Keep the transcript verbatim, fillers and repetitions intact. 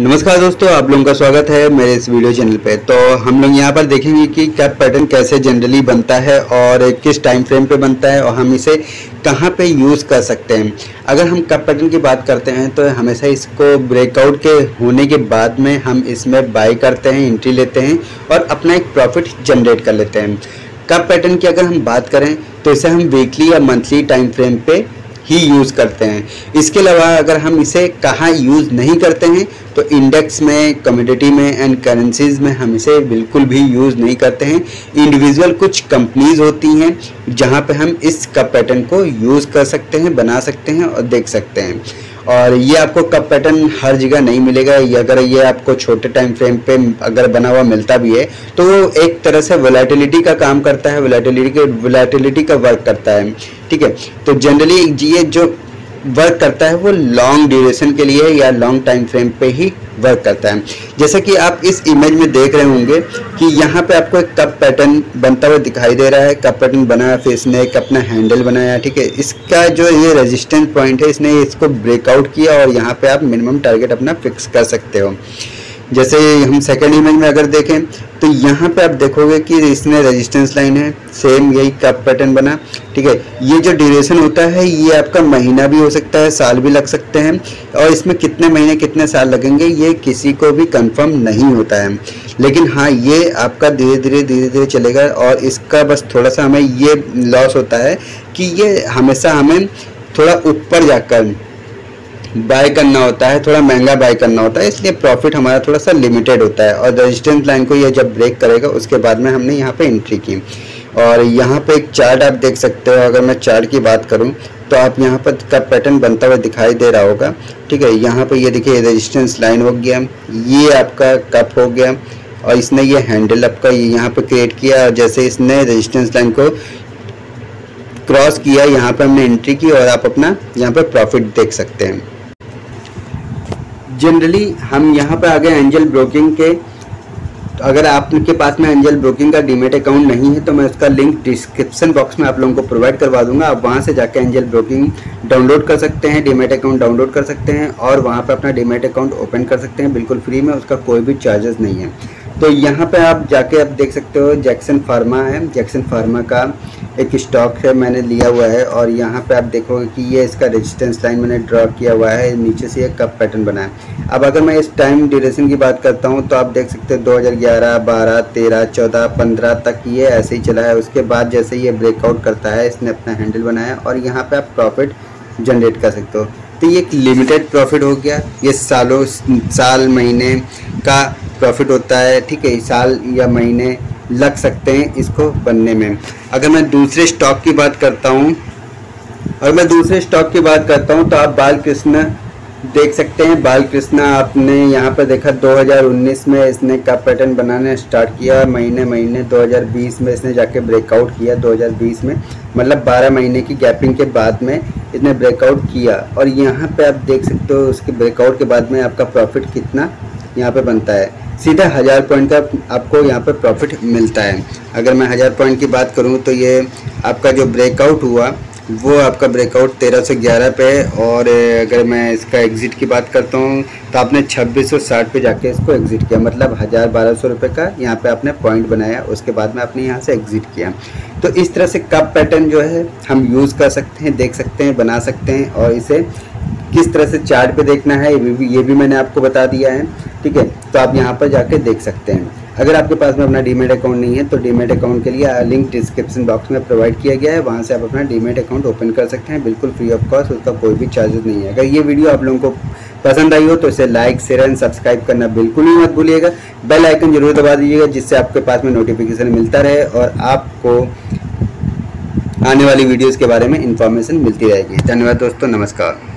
नमस्कार दोस्तों, आप लोगों का स्वागत है मेरे इस वीडियो चैनल पे। तो हम लोग यहाँ पर देखेंगे कि कप पैटर्न कैसे जनरली बनता है और किस टाइम फ्रेम पे बनता है और हम इसे कहाँ पे यूज़ कर सकते हैं। अगर हम कप पैटर्न की बात करते हैं तो हमेशा इसको ब्रेकआउट के होने के बाद में हम इसमें बाय करते हैं, एंट्री लेते हैं और अपना एक प्रॉफिट जनरेट कर लेते हैं। कप पैटर्न की अगर हम बात करें तो इसे हम वीकली या मंथली टाइम फ्रेम पे ही यूज़ करते हैं। इसके अलावा अगर हम इसे कहाँ यूज़ नहीं करते हैं तो इंडेक्स में, कमोडिटी में एंड करेंसीज़ में हम इसे बिल्कुल भी यूज़ नहीं करते हैं। इंडिविजुअल कुछ कंपनीज़ होती हैं जहाँ पे हम इस कप पैटर्न को यूज़ कर सकते हैं, बना सकते हैं और देख सकते हैं। और ये आपको कप पैटर्न हर जगह नहीं मिलेगा, या अगर ये आपको छोटे टाइम फ्रेम पे अगर बना हुआ मिलता भी है तो वो एक तरह से वोलेटिलिटी का काम करता है, वोलेटिलिटी के वोलेटिलिटी का वर्क करता है। ठीक है, तो जनरली ये जो वर्क करता है वो लॉन्ग ड्यूरेशन के लिए या लॉन्ग टाइम फ्रेम पे ही वर्क करता है। जैसा कि आप इस इमेज में देख रहे होंगे कि यहाँ पे आपको एक कप पैटर्न बनता हुआ दिखाई दे रहा है। कप पैटर्न बनाया, फिर इसने एक अपना हैंडल बनाया। ठीक है, इसका जो ये रेजिस्टेंस पॉइंट है इसने इसको ब्रेकआउट किया और यहाँ पे आप मिनिमम टारगेट अपना फिक्स कर सकते हो। जैसे हम सेकेंड इमेज में अगर देखें तो यहाँ पे आप देखोगे कि इसने रेजिस्टेंस लाइन है, सेम यही कप पैटर्न बना। ठीक है, ये जो ड्यूरेशन होता है ये आपका महीना भी हो सकता है, साल भी लग सकते हैं, और इसमें कितने महीने कितने साल लगेंगे ये किसी को भी कंफर्म नहीं होता है। लेकिन हाँ, ये आपका धीरे धीरे धीरे धीरे चलेगा और इसका बस थोड़ा सा हमें ये लॉस होता है कि ये हमेशा हमें थोड़ा ऊपर जाकर बाय करना होता है, थोड़ा महंगा बाय करना होता है, इसलिए प्रॉफिट हमारा थोड़ा सा लिमिटेड होता है। और रेजिस्टेंस लाइन को ये जब ब्रेक करेगा उसके बाद में हमने यहाँ पे एंट्री की। और यहाँ पे एक चार्ट आप देख सकते हो। अगर मैं चार्ट की बात करूँ तो आप यहाँ पर कप पैटर्न बनता हुआ दिखाई दे रहा होगा। ठीक है, यहाँ पर ये देखिए रेजिस्टेंस लाइन हो गया, ये आपका कप हो गया और इसने ये हैंडल आपका यहाँ पर क्रिएट किया। और जैसे इसने रेजिस्टेंस लाइन को क्रॉस किया यहाँ पर हमने एंट्री की और आप अपना यहाँ पर प्रॉफिट देख सकते हैं। जनरली हम यहाँ पर आ गए एंजल ब्रोकिंग के। तो अगर आपके पास में एंजल ब्रोकिंग का डीमेट अकाउंट नहीं है तो मैं उसका लिंक डिस्क्रिप्शन बॉक्स में आप लोगों को प्रोवाइड करवा दूंगा। आप वहाँ से जाकर एंजल ब्रोकिंग डाउनलोड कर सकते हैं, डीमेट अकाउंट डाउनलोड कर सकते हैं और वहाँ पर अपना डीमेट अकाउंट ओपन कर सकते हैं बिल्कुल फ्री में, उसका कोई भी चार्जेस नहीं है। तो यहाँ पर आप जाके आप देख सकते हो जैक्सन फार्मा है, जैक्सन फार्मा का एक स्टॉक है, मैंने लिया हुआ है। और यहाँ पे आप देखोगे कि ये इसका रेजिस्टेंस लाइन मैंने ड्रॉ किया हुआ है, नीचे से ये कप पैटर्न बना है। अब अगर मैं इस टाइम ड्यूरेशन की बात करता हूँ तो आप देख सकते हो दो हज़ार ग्यारह, बारह, तेरह, चौदह, पंद्रह तक ये ऐसे ही चला है। उसके बाद जैसे ये ब्रेकआउट करता है इसने अपना हैंडल बनाया और यहाँ पर आप प्रॉफिट जनरेट कर सकते हो। तो ये एक लिमिटेड प्रॉफिट हो गया, ये सालों साल महीने का प्रॉफिट होता है। ठीक है, साल या महीने लग सकते हैं इसको बनने में। अगर मैं दूसरे स्टॉक की बात करता हूँ और मैं दूसरे स्टॉक की बात करता हूँ तो आप बालकृष्ण देख सकते हैं। बालकृष्ण आपने यहाँ पर देखा दो हज़ार उन्नीस में इसने कप पैटर्न बनाना स्टार्ट किया, महीने महीने दो हज़ार बीस में इसने जाके ब्रेकआउट किया। दो हज़ार बीस में मतलब बारह महीने की गैपिंग के बाद में इसने ब्रेकआउट किया और यहाँ पे आप देख सकते हो उसके ब्रेकआउट के बाद में आपका प्रॉफिट कितना यहाँ पे बनता है। सीधा हज़ार पॉइंट का आपको यहाँ पर प्रॉफिट मिलता है। अगर मैं हज़ार पॉइंट की बात करूँ तो ये आपका जो ब्रेकआउट हुआ वो आपका ब्रेकआउट तेरह सौ ग्यारह पे। और अगर मैं इसका एग्ज़िट की बात करता हूँ तो आपने छब्बीस सौ साठ पे जाके इसको एग्ज़िट किया, मतलब हज़ार बारह सौ रुपये का यहाँ पे आपने पॉइंट बनाया, उसके बाद में आपने यहाँ से एग्ज़िट किया। तो इस तरह से कप पैटर्न जो है हम यूज़ कर सकते हैं, देख सकते हैं, बना सकते हैं। और इसे किस तरह से चार्ट पे देखना है ये भी ये भी मैंने आपको बता दिया है। ठीक है, तो आप यहाँ पर जाके देख सकते हैं। अगर आपके पास में अपना डीमेट अकाउंट नहीं है तो डीमेट अकाउंट के लिए लिंक डिस्क्रिप्शन बॉक्स में प्रोवाइड किया गया है, वहाँ से आप अपना डीमेट अकाउंट ओपन कर सकते हैं बिल्कुल फ्री ऑफ कॉस्ट, उसका कोई भी चार्जेस नहीं है। अगर ये वीडियो आप लोगों को पसंद आई हो तो इसे लाइक, शेयर एंड सब्सक्राइब करना बिल्कुल ही मत भूलिएगा। बेल आइकन जरूर दबा दीजिएगा जिससे आपके पास में नोटिफिकेशन मिलता रहे और आपको आने वाली वीडियोज़ के बारे में इंफॉर्मेशन मिलती रहेगी। धन्यवाद दोस्तों, नमस्कार।